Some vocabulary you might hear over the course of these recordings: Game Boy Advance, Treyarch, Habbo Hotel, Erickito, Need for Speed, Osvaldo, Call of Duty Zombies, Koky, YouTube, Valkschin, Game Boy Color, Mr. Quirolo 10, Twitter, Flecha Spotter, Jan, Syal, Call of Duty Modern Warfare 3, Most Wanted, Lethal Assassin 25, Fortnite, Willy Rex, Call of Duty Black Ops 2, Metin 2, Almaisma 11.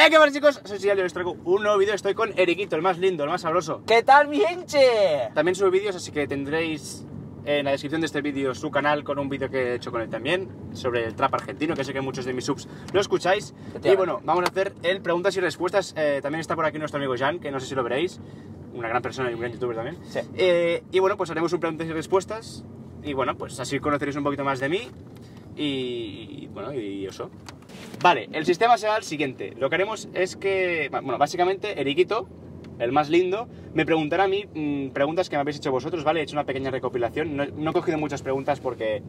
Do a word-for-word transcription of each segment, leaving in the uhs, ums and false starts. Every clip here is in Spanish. ¡Eh, qué bueno, chicos! Soy Syal y os traigo un nuevo vídeo. Estoy con Erickito, el más lindo, el más sabroso. ¿Qué tal, mi gente? También subo vídeos, así que tendréis en la descripción de este vídeo su canal con un vídeo que he hecho con él también, sobre el trap argentino, que sé que muchos de mis subs lo escucháis. Y bueno, vamos a hacer el preguntas y respuestas. Eh, también está por aquí nuestro amigo Jan, que no sé si lo veréis. Una gran persona y un gran youtuber también. Sí. Eh, y bueno, pues haremos un preguntas y respuestas. Y bueno, pues así conoceréis un poquito más de mí. Y, y bueno, y eso. Vale, el sistema será el siguiente. Lo que haremos es que, bueno, básicamente Erickito, el más lindo, me preguntará a mí mmm, preguntas que me habéis hecho vosotros, ¿vale? He hecho una pequeña recopilación. No, no he cogido muchas preguntas porque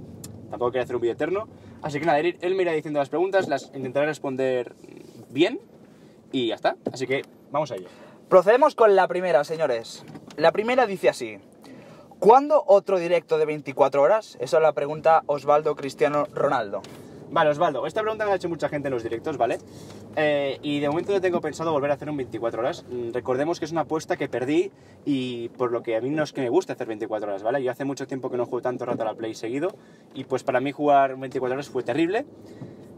tampoco quería hacer un vídeo eterno. Así que nada, él, él me irá diciendo las preguntas, las intentaré responder bien y ya está. Así que vamos a ello. Procedemos con la primera, señores. La primera dice así: ¿cuándo otro directo de veinticuatro horas? Esa es la pregunta Osvaldo Cristiano Ronaldo. Vale, Osvaldo, esta pregunta me la ha hecho mucha gente en los directos, ¿vale? Eh, y de momento no tengo pensado volver a hacer un veinticuatro horas. Recordemos que es una apuesta que perdí y por lo que a mí no es que me guste hacer veinticuatro horas, ¿vale? Yo hace mucho tiempo que no juego tanto rato a la Play seguido y pues para mí jugar veinticuatro horas fue terrible.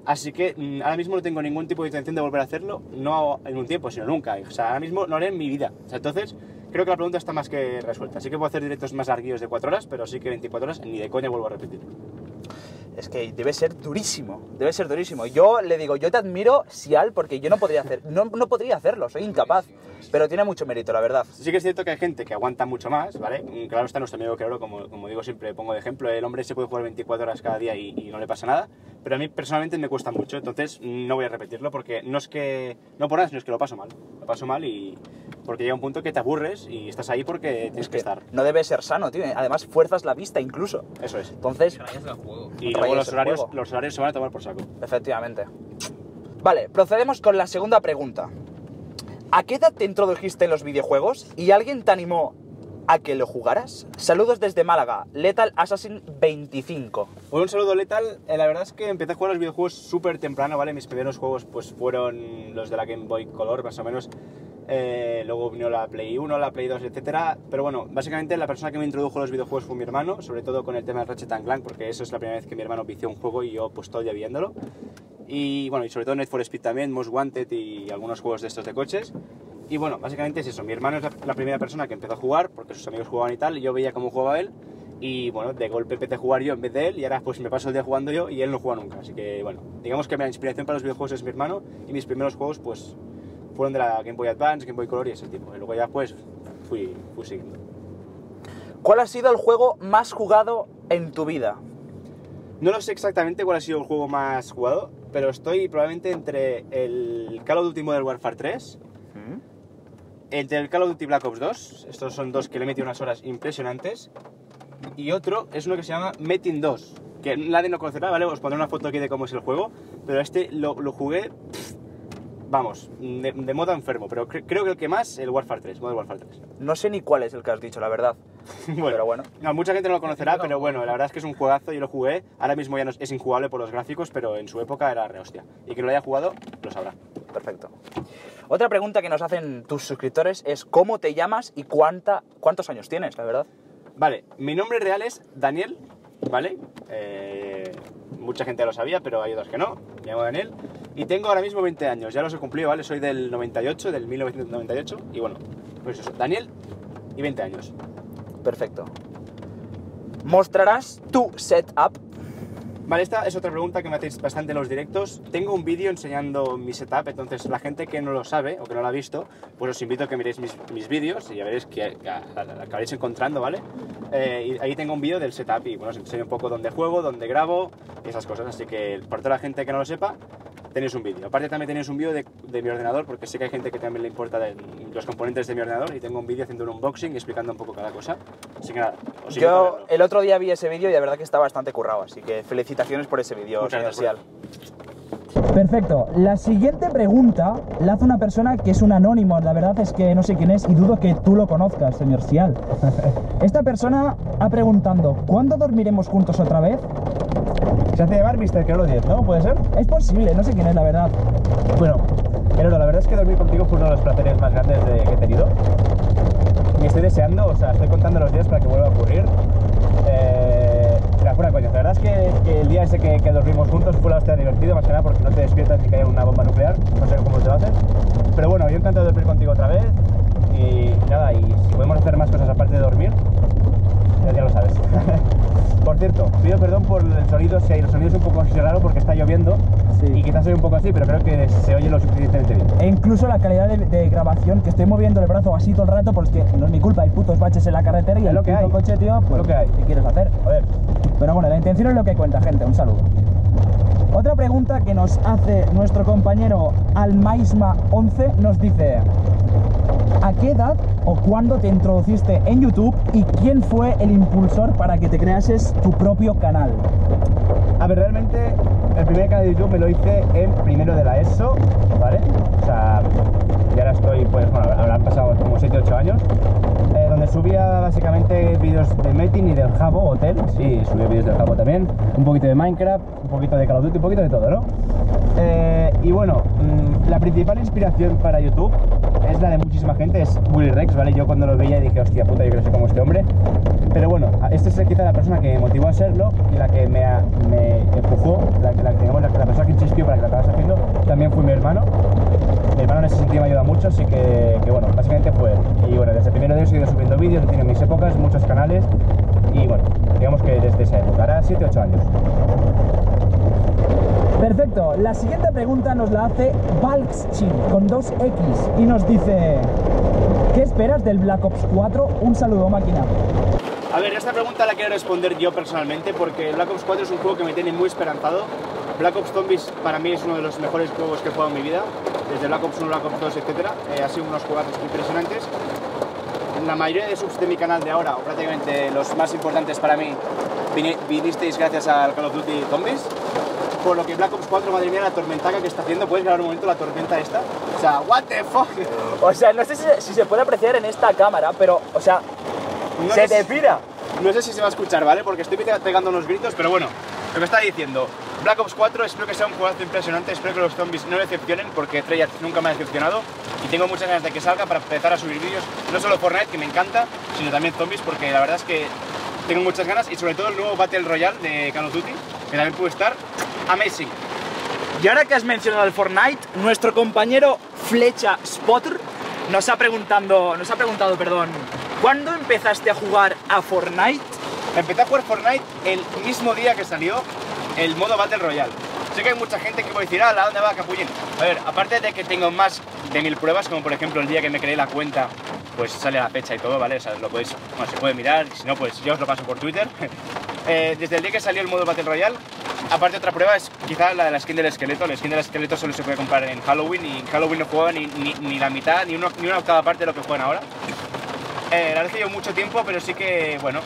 Así que ahora mismo no tengo ningún tipo de intención de volver a hacerlo, no en un tiempo, sino nunca. O sea, ahora mismo no haré en mi vida. O sea, entonces, creo que la pregunta está más que resuelta. Así que puedo hacer directos más larguillos de cuatro horas, pero sí que veinticuatro horas ni de coña vuelvo a repetir. Es que debe ser durísimo, debe ser durísimo. Yo le digo, yo te admiro, Syal, porque yo no podría, hacer, no, no podría hacerlo, soy incapaz. Pero tiene mucho mérito, la verdad. Sí que es cierto que hay gente que aguanta mucho más, ¿vale? Claro está nuestro amigo Quirolo, como, como digo siempre, pongo de ejemplo. El hombre se puede jugar veinticuatro horas cada día y, y no le pasa nada. Pero a mí personalmente me cuesta mucho, entonces no voy a repetirlo porque no es que... No por nada, sino es que lo paso mal. Lo paso mal y... Porque llega un punto que te aburres y estás ahí porque tienes es que, que estar. No debe ser sano, tío. Además, fuerzas la vista incluso. Eso es. Entonces... Y, y luego los horarios, los horarios se van a tomar por saco. Efectivamente. Vale, procedemos con la segunda pregunta. ¿A qué edad te introdujiste en los videojuegos y alguien te animó a que lo jugaras? Saludos desde Málaga, Lethal Assassin veinticinco. Bueno, un saludo, Lethal. Eh, la verdad es que empecé a jugar los videojuegos súper temprano, ¿vale? Mis primeros juegos pues fueron los de la Game Boy Color, más o menos. Eh, luego vino la Play uno, la Play dos, etcétera. Pero bueno, básicamente la persona que me introdujo a los videojuegos fue mi hermano, sobre todo con el tema de Ratchet and Clank, porque eso es la primera vez que mi hermano vició un juego y yo pues todavía viéndolo. Y bueno, y sobre todo Need for Speed también, Most Wanted y algunos juegos de estos de coches. Y bueno, básicamente es eso, mi hermano es la, la primera persona que empezó a jugar, porque sus amigos jugaban y tal, y yo veía cómo jugaba él, y bueno, de golpe empecé a jugar yo en vez de él, y ahora pues me paso el día jugando yo y él no juega nunca. Así que bueno, digamos que mi inspiración para los videojuegos es mi hermano, y mis primeros juegos pues fueron de la Game Boy Advance, Game Boy Color y ese tipo. Y luego ya pues fui, fui siguiendo. ¿Cuál ha sido el juego más jugado en tu vida? No lo sé exactamente cuál ha sido el juego más jugado, pero estoy probablemente entre el Call of Duty Modern Warfare tres, ¿Mm? entre el Call of Duty Black Ops dos, estos son dos que le he metido unas horas impresionantes, y otro es uno que se llama Metin dos, que nadie lo conocerá, ¿vale? Os pondré una foto aquí de cómo es el juego, pero este lo, lo jugué... Pff, Vamos, de, de modo enfermo, pero cre creo que el que más, el Warfare tres, Modern Warfare tres. No sé ni cuál es el que has dicho, la verdad. Bueno, pero bueno. No, mucha gente no lo conocerá, pero bueno, la verdad es que es un juegazo, yo lo jugué. Ahora mismo ya no, es injugable por los gráficos, pero en su época era re hostia. Y que no lo haya jugado, lo sabrá. Perfecto. Otra pregunta que nos hacen tus suscriptores es ¿cómo te llamas y cuánta, cuántos años tienes, la verdad? Vale, mi nombre real es Daniel, ¿vale? Eh... Mucha gente lo sabía, pero hay otras que no. Me llamo Daniel y tengo ahora mismo veinte años. Ya los he cumplido, ¿vale? Soy del noventa y ocho, del mil novecientos noventa y ocho. Y bueno, pues eso, Daniel y veinte años. Perfecto. ¿Mostrarás tu setup? Vale, esta es otra pregunta que me hacéis bastante en los directos. Tengo un vídeo enseñando mi setup, entonces la gente que no lo sabe o que no lo ha visto, pues os invito a que miréis mis, mis vídeos y ya veréis que acabaréis encontrando, ¿vale? Eh, y ahí tengo un vídeo del setup y bueno, os enseño un poco dónde juego, dónde grabo, esas cosas. Así que para toda la gente que no lo sepa, tenéis un vídeo. Aparte también tenéis un vídeo de, de mi ordenador, porque sé que hay gente que también le importa de, los componentes de mi ordenador, y tengo un vídeo haciendo un unboxing y explicando un poco cada cosa. Así que nada, os invito a verlo. Yo el otro día vi ese vídeo y la verdad que está bastante currado, así que felicitaciones por ese vídeo, señor Syal. Perfecto. La siguiente pregunta la hace una persona que es un anónimo. La verdad es que no sé quién es y dudo que tú lo conozcas, señor Syal. Esta persona ha preguntando, ¿cuándo dormiremos juntos otra vez? Se hace llevar míster Quirolo diez, ¿no? ¿Puede ser? Es posible, no sé quién es, la verdad. Bueno, Quirolo, la verdad es que dormir contigo fue uno de los placeres más grandes de, que he tenido. Y estoy deseando, o sea, estoy contando los días para que vuelva a ocurrir. Eh, la pura coña, la verdad es que, que el día ese que, que dormimos juntos fue la hostia divertido, más que nada porque no te despiertas ni que haya una bomba nuclear, no sé cómo te lo haces. contigo otra vez. Y nada, y si podemos hacer más cosas aparte de dormir, ya, ya lo sabes. Por cierto, pido perdón por el sonido, si el sonido es un poco raro porque está lloviendo, sí. Y quizás soy un poco así, pero creo que se oye lo suficientemente bien. E incluso la calidad de, de grabación, que estoy moviendo el brazo así todo el rato porque no es mi culpa, hay putos baches en la carretera y el lo que hay. Coche, tío, pues lo que hay. ¿Qué quieres hacer? A ver. Pero bueno, la intención es lo que cuenta, gente. Un saludo. Otra pregunta que nos hace nuestro compañero Almaisma once nos dice: ¿a qué edad o cuándo te introduciste en YouTube y quién fue el impulsor para que te creases tu propio canal? A ver, realmente el primer canal de YouTube me lo hice en primero de la ESO, ¿vale? O sea, y ahora estoy, pues, bueno, habrán pasado como siete u ocho años, eh, donde subía básicamente vídeos de Metin y del Habbo Hotel, sí, subía vídeos del Habbo también, un poquito de Minecraft, un poquito de Call of Duty, un poquito de todo, ¿no? Eh, y bueno, la principal inspiración para YouTube es la de muchísima gente, es Willy Rex, ¿vale? Yo cuando lo veía dije, hostia puta, yo quiero ser como este hombre. Pero bueno, esta es quizá la persona que me motivó a serlo y la que me, me empujó, la, la, digamos, la, la persona que insistió para que lo acabas haciendo, también fue mi hermano. Mi hermano en ese sentido me ayuda mucho, así que, que bueno, básicamente fue él. Y bueno, desde el primero de ellos he ido subiendo vídeos, he tenido mis épocas, muchos canales, y bueno, digamos que desde esa época, ahora siete u ocho años. Perfecto, la siguiente pregunta nos la hace Valkschin con dos equis y nos dice: ¿qué esperas del Black Ops cuatro? Un saludo, máquina. A ver, esta pregunta la quiero responder yo personalmente porque Black Ops cuatro es un juego que me tiene muy esperanzado. Black Ops Zombies para mí es uno de los mejores juegos que he jugado en mi vida, desde Black Ops uno, Black Ops dos, etcétera. Eh, ha sido unos juegazos impresionantes. La mayoría de subs de mi canal de ahora, o prácticamente los más importantes para mí, vin vinisteis gracias al Call of Duty Zombies. Por lo que Black Ops cuatro, madre mía, la tormentaca que está haciendo. ¿Puedes grabar un momento la tormenta esta? O sea, what the fuck. O sea, no sé si, si se puede apreciar en esta cámara, pero, o sea, no se te pira. No sé si se va a escuchar, ¿vale? Porque estoy pegando unos gritos, pero bueno, lo que está diciendo. Black Ops cuatro, espero que sea un juegazo impresionante, espero que los zombies no me decepcionen, porque Treyarch nunca me ha decepcionado. Y tengo muchas ganas de que salga para empezar a subir vídeos, no solo Fortnite, que me encanta, sino también zombies, porque la verdad es que tengo muchas ganas. Y sobre todo el nuevo Battle Royale de Call of Duty, que también puede estar amazing. Y ahora que has mencionado el Fortnite, nuestro compañero Flecha Spotter nos ha preguntado, nos ha preguntado, perdón, ¿cuándo empezaste a jugar a Fortnite? Empecé a jugar Fortnite el mismo día que salió el modo Battle Royale. Sé que hay mucha gente que va a decir, ah, ¿a dónde va Capullín? A ver, aparte de que tengo más de mil pruebas, como por ejemplo el día que me creé la cuenta, pues sale la fecha y todo, ¿vale? O sea, lo podéis, bueno, se puede mirar, si no, pues yo os lo paso por Twitter. eh, desde el día que salió el modo Battle Royale. Aparte, otra prueba es quizá la de la skin del esqueleto. La skin del esqueleto solo se puede comprar en Halloween, y en Halloween no jugaba ni, ni, ni la mitad, ni una, ni una octava parte de lo que juegan ahora. Eh, la verdad que llevo mucho tiempo, pero sí que, bueno,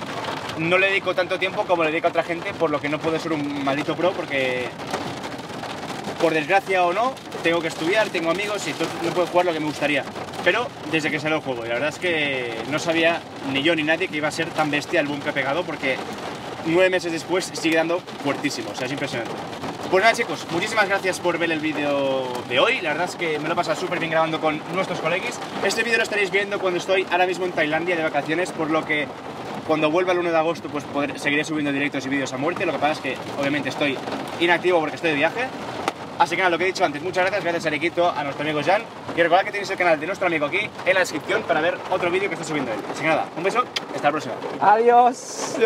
no le dedico tanto tiempo como le dedico a otra gente, por lo que no puedo ser un maldito pro, porque, por desgracia o no, tengo que estudiar, tengo amigos y no puedo jugar lo que me gustaría. Pero desde que salió el juego, y la verdad es que no sabía ni yo ni nadie que iba a ser tan bestia el boom que ha pegado, porque nueve meses después sigue dando fuertísimo, o sea, es impresionante. Pues nada, chicos, muchísimas gracias por ver el vídeo de hoy. La verdad es que me lo he pasado súper bien grabando con nuestros colegas. Este vídeo lo estaréis viendo cuando estoy ahora mismo en Tailandia de vacaciones, por lo que cuando vuelva el uno de agosto pues podré, seguiré subiendo directos y vídeos a muerte. Lo que pasa es que obviamente estoy inactivo porque estoy de viaje. Así que nada, lo que he dicho antes, muchas gracias, gracias a Erickito, a nuestro amigo Jan, y recordad que tenéis el canal de nuestro amigo aquí en la descripción para ver otro vídeo que está subiendo él. Así que nada, un beso, hasta la próxima. Adiós.